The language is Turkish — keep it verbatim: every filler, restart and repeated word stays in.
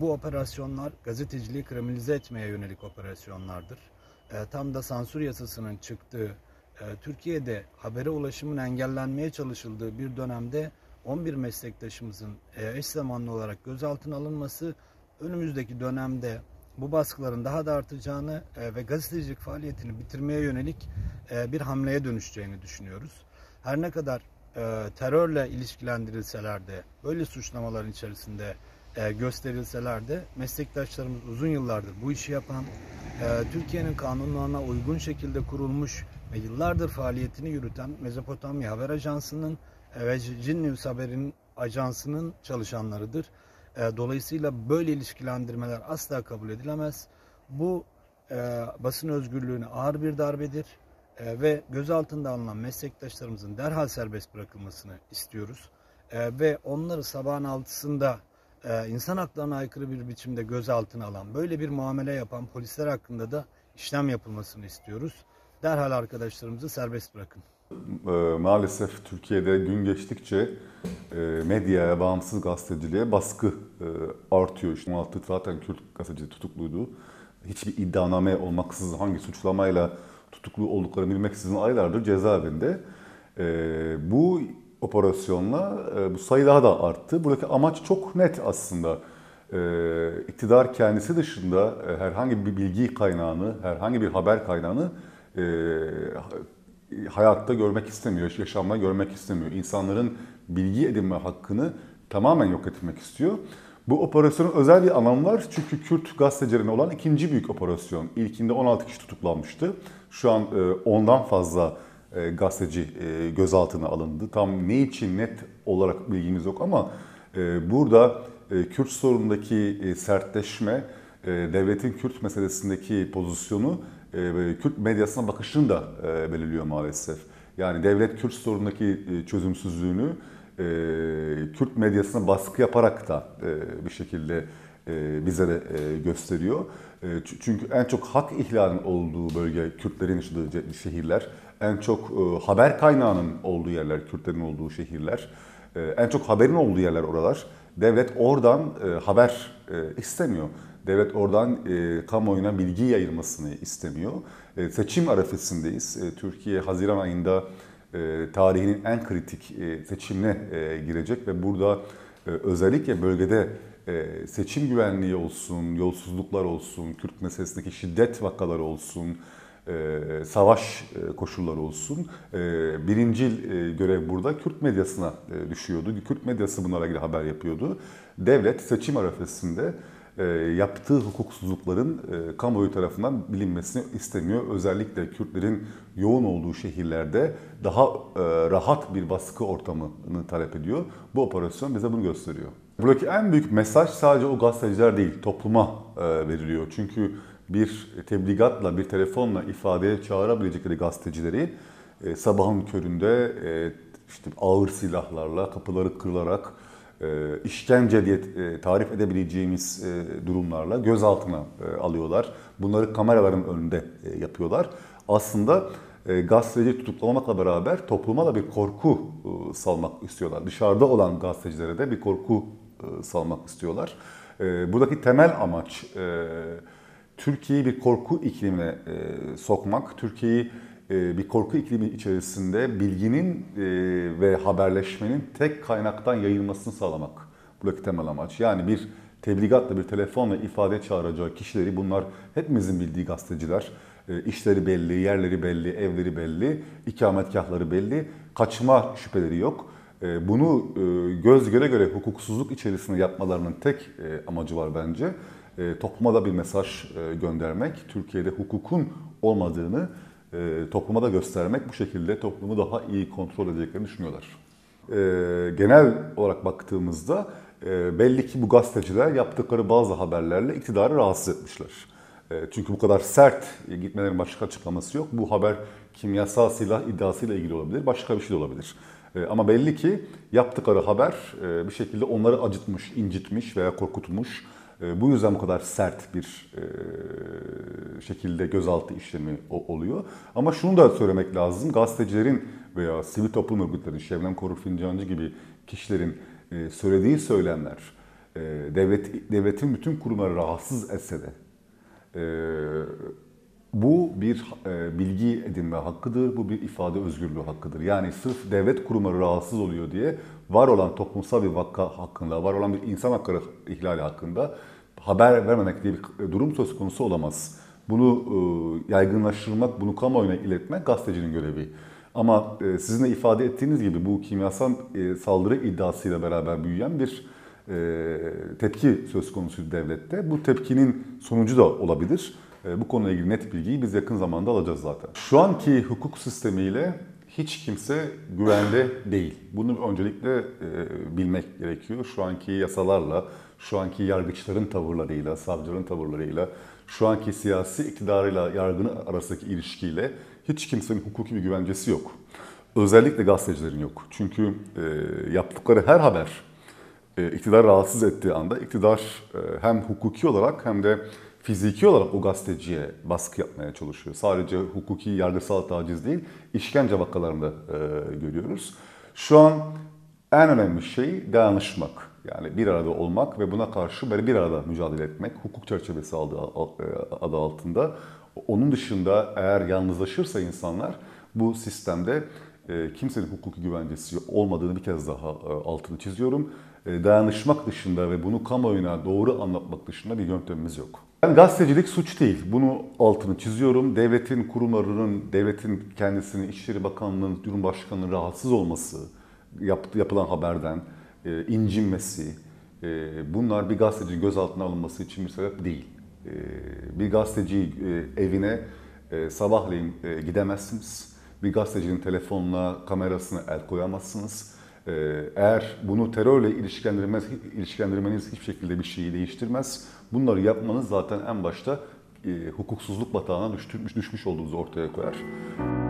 bu operasyonlar gazeteciliği kriminalize etmeye yönelik operasyonlardır. Tam da sansür yasasının çıktığı, Türkiye'de habere ulaşımın engellenmeye çalışıldığı bir dönemde on bir meslektaşımızın eş zamanlı olarak gözaltına alınması, önümüzdeki dönemde bu baskıların daha da artacağını ve gazetecilik faaliyetini bitirmeye yönelik bir hamleye dönüşeceğini düşünüyoruz. Her ne kadar terörle ilişkilendirilseler de, böyle suçlamaların içerisinde gösterilseler de meslektaşlarımız uzun yıllardır bu işi yapan, Türkiye'nin kanunlarına uygun şekilde kurulmuş ve yıllardır faaliyetini yürüten Mezopotamya Haber Ajansı'nın ve Jin News Haber'in ajansının çalışanlarıdır. Dolayısıyla böyle ilişkilendirmeler asla kabul edilemez. Bu basın özgürlüğüne ağır bir darbedir ve gözaltında alınan meslektaşlarımızın derhal serbest bırakılmasını istiyoruz. Ve onları sabahın altısında insan haklarına aykırı bir biçimde gözaltına alan, böyle bir muamele yapan polisler hakkında da işlem yapılmasını istiyoruz. Derhal arkadaşlarımızı serbest bırakın. Maalesef Türkiye'de gün geçtikçe medyaya, bağımsız gazeteciliğe baskı artıyor. İşte on altı zaten Kürt gazeteci tutukluydu. Hiçbir iddianame olmaksızın, hangi suçlamayla tutuklu olduklarını bilmeksizin aylardır cezaevinde. Bu operasyonla bu sayı daha da arttı. Buradaki amaç çok net aslında. İktidar kendisi dışında herhangi bir bilgi kaynağını, herhangi bir haber kaynağını E, hayatta görmek istemiyor, yaşamda görmek istemiyor. İnsanların bilgi edinme hakkını tamamen yok etmek istiyor. Bu operasyonun özel bir anlamı var çünkü Kürt gazetecilerine olan ikinci büyük operasyon. İlkinde on altı kişi tutuklanmıştı. Şu an e, ondan fazla e, gazeteci e, gözaltına alındı. Tam ne için net olarak bilgimiz yok ama e, burada e, Kürt sorunundaki e, sertleşme, e, devletin Kürt meselesindeki pozisyonu Kürt medyasına bakışını da belirliyor maalesef. Yani devlet Kürt sorunundaki çözümsüzlüğünü Kürt medyasına baskı yaparak da bir şekilde bize de gösteriyor. Çünkü en çok hak ihlalinin olduğu bölge Kürtlerin yaşadığı şehirler, en çok haber kaynağının olduğu yerler Kürtlerin olduğu şehirler, en çok haberin olduğu yerler oralar. Devlet oradan haber istemiyor. Devlet oradan e, kamuoyuna bilgi yayılmasını istemiyor. E, seçim arifesindeyiz. E, Türkiye Haziran ayında e, tarihinin en kritik e, seçimine e, girecek ve burada e, özellikle bölgede e, seçim güvenliği olsun, yolsuzluklar olsun, Kürt meselesindeki şiddet vakaları olsun, e, savaş e, koşulları olsun. E, birincil e, görev burada Kürt medyasına e, düşüyordu. Kürt medyası bunlara ilgili haber yapıyordu. Devlet seçim arifesinde E, yaptığı hukuksuzlukların e, kamuoyu tarafından bilinmesini istemiyor. Özellikle Kürtlerin yoğun olduğu şehirlerde daha e, rahat bir baskı ortamını talep ediyor. Bu operasyon bize bunu gösteriyor. Buradaki en büyük mesaj sadece o gazeteciler değil, topluma e, veriliyor. Çünkü bir tebligatla, bir telefonla ifadeye çağırabilecekleri gazetecileri e, sabahın köründe e, işte ağır silahlarla, kapıları kırılarak, işkence diye tarif edebileceğimiz durumlarla gözaltına alıyorlar. Bunları kameraların önünde yapıyorlar. Aslında gazetecileri tutuklamakla beraber topluma da bir korku salmak istiyorlar. Dışarıda olan gazetecilere de bir korku salmak istiyorlar. Buradaki temel amaç Türkiye'yi bir korku iklimine sokmak. Türkiye'yi bir korku iklimi içerisinde bilginin ve haberleşmenin tek kaynaktan yayılmasını sağlamak. Buradaki temel amaç. Yani bir tebligatla, bir telefonla ifade çağıracağı kişileri, bunlar hepimizin bildiği gazeteciler. İşleri belli, yerleri belli, evleri belli, ikametgahları belli, kaçma şüpheleri yok. Bunu göz göre göre hukuksuzluk içerisinde yapmalarının tek amacı var bence. Topluma da bir mesaj göndermek, Türkiye'de hukukun olmadığını topluma da göstermek, bu şekilde toplumu daha iyi kontrol edeceklerini düşünüyorlar. Genel olarak baktığımızda belli ki bu gazeteciler yaptıkları bazı haberlerle iktidarı rahatsız etmişler. Çünkü bu kadar sert gitmelerin başka açıklaması yok. Bu haber kimyasal silah iddiasıyla ilgili olabilir, başka bir şey de olabilir. Ama belli ki yaptıkları haber bir şekilde onları acıtmış, incitmiş veya korkutmuş. Bu yüzden bu kadar sert bir şekilde gözaltı işlemi oluyor. Ama şunu da söylemek lazım. Gazetecilerin veya sivil toplum örgütlerinin, Şebnem Korur Fincancı gibi kişilerin söylediği söylemler e, devlet, devletin bütün kurumları rahatsız etse de e, bu bir e, bilgi edinme hakkıdır, bu bir ifade özgürlüğü hakkıdır. Yani sırf devlet kurumları rahatsız oluyor diye var olan toplumsal bir vaka hakkında, var olan bir insan hakları ihlali hakkında haber vermemek diye bir durum söz konusu olamaz. Bunu e, yaygınlaştırmak, bunu kamuoyuna iletmek gazetecinin görevi. Ama e, sizin de ifade ettiğiniz gibi bu kimyasal e, saldırı iddiasıyla beraber büyüyen bir e, tepki söz konusu devlette. Bu tepkinin sonucu da olabilir. E, bu konuyla ilgili net bilgiyi biz yakın zamanda alacağız zaten. Şu anki hukuk sistemiyle hiç kimse güvende değil. Bunu öncelikle e, bilmek gerekiyor. Şu anki yasalarla, şu anki yargıçların tavırlarıyla, savcıların tavırlarıyla, şu anki siyasi iktidarıyla, yargının arasındaki ilişkiyle hiç kimsenin hukuki bir güvencesi yok. Özellikle gazetecilerin yok. Çünkü e, yaptıkları her haber e, iktidar rahatsız ettiği anda iktidar e, hem hukuki olarak hem de fiziki olarak o gazeteciye baskı yapmaya çalışıyor. Sadece hukuki, yargısal taciz değil, işkence vakalarını e, görüyoruz. Şu an en önemli şey dayanışmak. Yani bir arada olmak ve buna karşı böyle bir arada mücadele etmek, hukuk çerçevesi adı altında. Onun dışında eğer yalnızlaşırsa insanlar bu sistemde kimsenin hukuki güvencesi olmadığını bir kez daha altını çiziyorum. Dayanışmak dışında ve bunu kamuoyuna doğru anlatmak dışında bir yöntemimiz yok. Yani gazetecilik suç değil. Bunu altını çiziyorum. Devletin kurumlarının, devletin kendisini, İçişleri Bakanlığı'nın, Cumhurbaşkanı'nın rahatsız olması, yapılan haberden incinmesi, bunlar bir gazetecinin gözaltına alınması için bir sebep değil. Bir gazeteci evine sabahleyin gidemezsiniz. Bir gazetecinin telefonuna, kamerasına el koyamazsınız. Eğer bunu terörle ilişkilendirmez, ilişkilendirmeniz hiçbir şekilde bir şeyi değiştirmez. Bunları yapmanız zaten en başta hukuksuzluk batağına düşmüş, düşmüş olduğunuzu ortaya koyar.